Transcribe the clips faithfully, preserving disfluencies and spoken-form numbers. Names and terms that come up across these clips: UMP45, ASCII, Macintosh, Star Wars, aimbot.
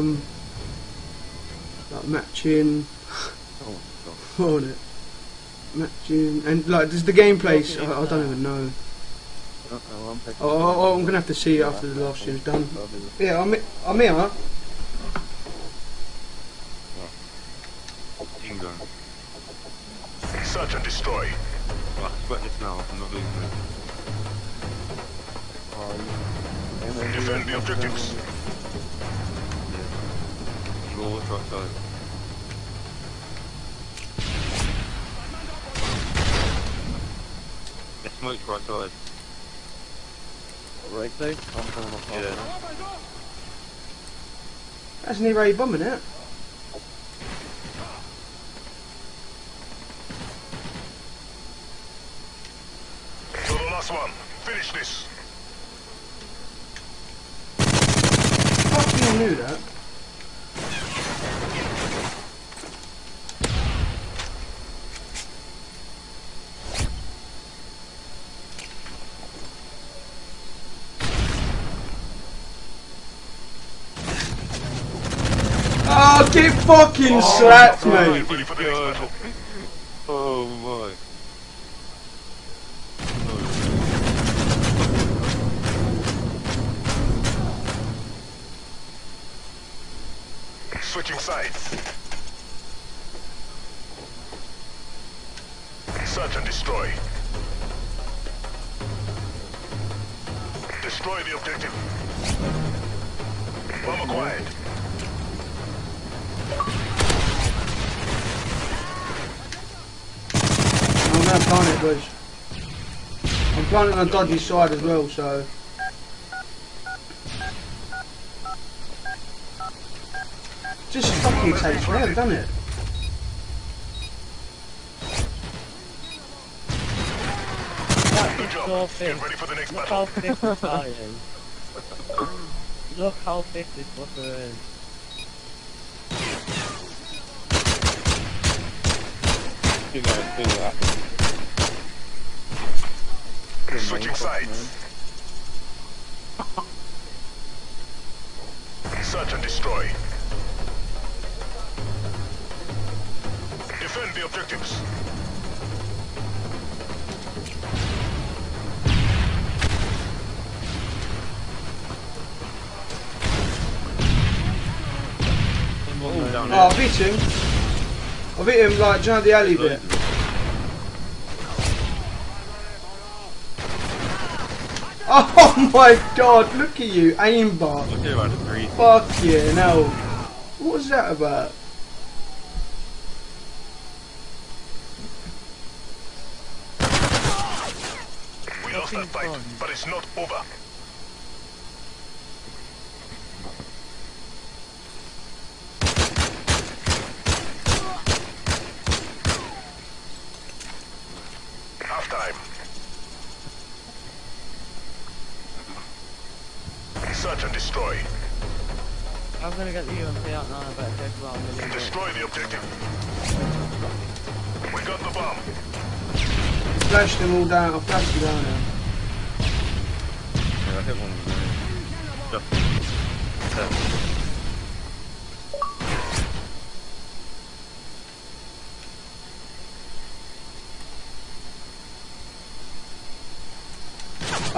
Um, like matching. Oh my god. What was it? Matching and like just the gameplay. I, I don't even know. Uh -oh, I'm oh, oh, I'm gonna have to see it after the last stream's done. Yeah, I'm I'm here. England. Search and destroy. Well, I sweat it now. I'm not doing it. Oh, defend the objectives. Roll the truck down. There's smoke right side. Right side? I'm coming off. Yeah. That's near a bomb, isn't it? To the last one. Finish this. I fucking knew that. Get fucking oh, slapped, mate! Oh my. No. Switching sides. Search and destroy. Destroy the objective. Bomb acquired. I'm gonna plant it, boys. I'm planting on a dodgy side as well, so. Just fucking takes forever, doesn't it? Good job. Get ready for the next battle. Look how thick this water is. You gotta do that. Switching sides. Search and destroy. Defend the objectives. Oh, down oh, beating. I've hit him like down the alley bit. Oh my god, look at you, aimbot. Fuck yeah, no. What was that about? We lost that fight, but it's not over. Search and destroy. I'm gonna get the U M P out now, but take well, really destroy good. The objective. We got the bomb. Flashed them all down. I flashed them down now. Yeah, I hit one. Yeah.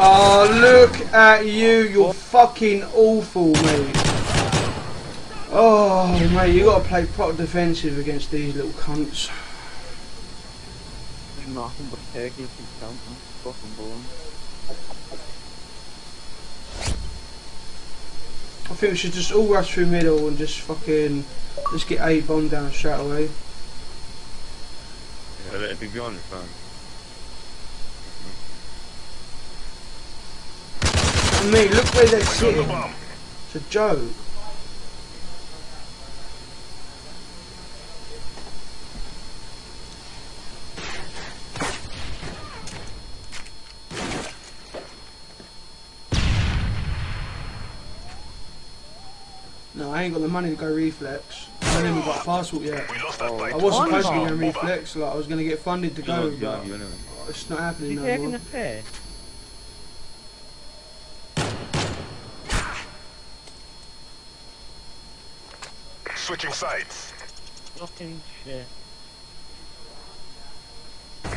Oh look at you, you're fucking awful, mate. Oh, mate, you gotta play proper defensive against these little cunts. There's nothing but turkeys and something. Fucking boring. I think we should just all rush through middle and just fucking just get a bomb down straight away. Yeah, let it be behind the phone. Me, look where they're sitting. It's a joke. No, I ain't got the money to go reflex. I haven't even got a passport yet. Oh, I was supposed to go reflex, like I was gonna get funded to go, but it's not happening no more. Switching sides. Fucking shit.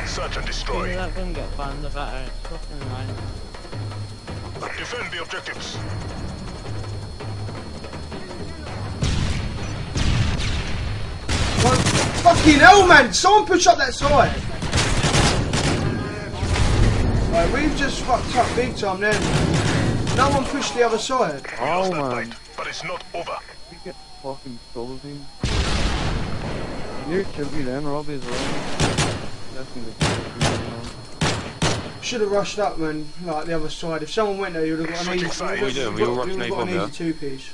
Search and destroy. That gun get banned, the better. It's fucking nice. Defend the objectives. What? Fucking hell, man! Someone push up that side. Right, we've just fucked up big time then. No one pushed the other side. Oh man! Fight, but it's not over. We get fucking sold him. You should be them, Robbie as well. Should have rushed up, man. Like the other side. If someone went there, you would have got an easy. What are you doing? We all rushed an got an easy two-piece.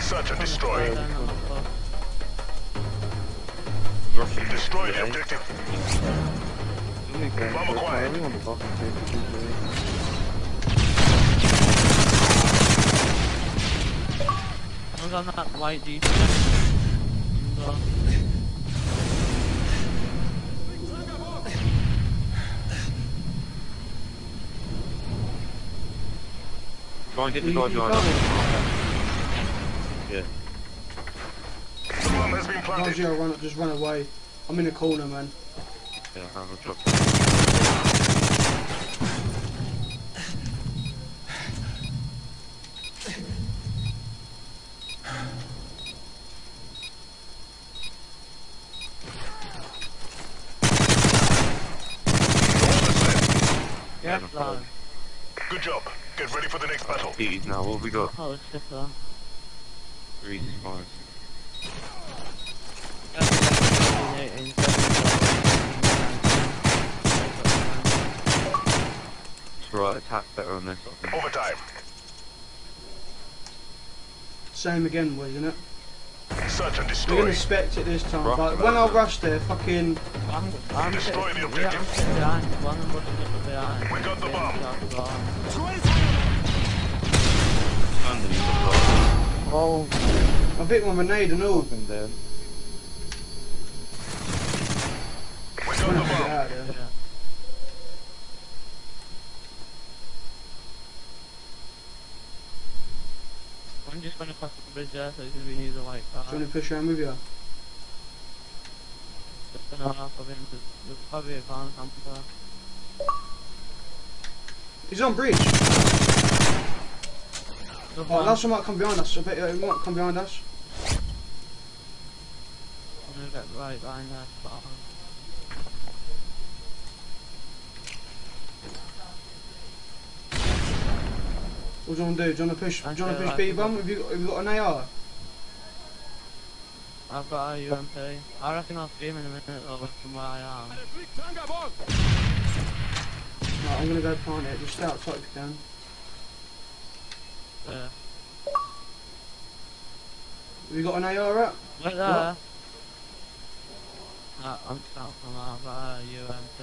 Search and destroy. Rushing, destroy the objective. Bomb acquired. I was on that light defense. Try and get the guy behind us. Yeah. The bomb has been planted. Why don't you just run away? I'm in a corner, man. Yeah, I'm on top. Yeah, no. Good job. Get ready for the next battle. He's now, what have we got? Oh, it's just that. Three spies. It's right, attack better on this one. Overtime. Same again, wasn't it? Search and destroy. We're gonna expect it this time, rough but when I rush there, fucking... I'm, I'm destroy the objective. Yeah, I'm we got the bomb. Oh, I bit my grenade and all. We got the bomb. Out there. Yeah. I'm just going to pass the bridge there, so it's going to be easier like that. Do you want to push around with you? Just going to half of him, there's probably a farm camp there. He's on bridge! Oh, last one might come behind us, I bet it might come behind us. I'm going to get right behind that spot. What do you want to do? Do you want to push, do you want to push B bomb? Have you, have you got an A R? I've got a U M P. I reckon I'll stream in a minute over from where I am. Right, I'm going to go plant it. Just stay outside if you can. Yeah. Have you got an A R up? Right there. What? No, I'm just out from there. I've got a U M P.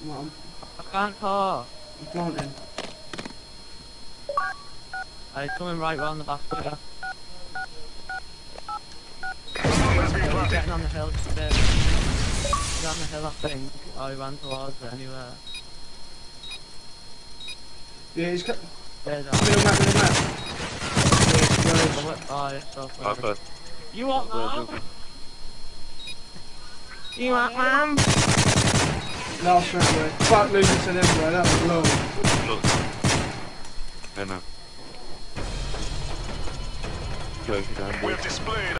Come on. I can't talk. I'm planting. Uh, he's coming right round the back there. He's getting on the hill just a bit. He's on the hill, I think. Oh, he ran towards it anywhere. Yeah, he's cut. There's a middle map, middle map. Oh, it's so funny. You want ma'am? You want ma'am? Last round, bro. Fuck losing to them, bro. That was low. Look. I know. Go down. We've displayed.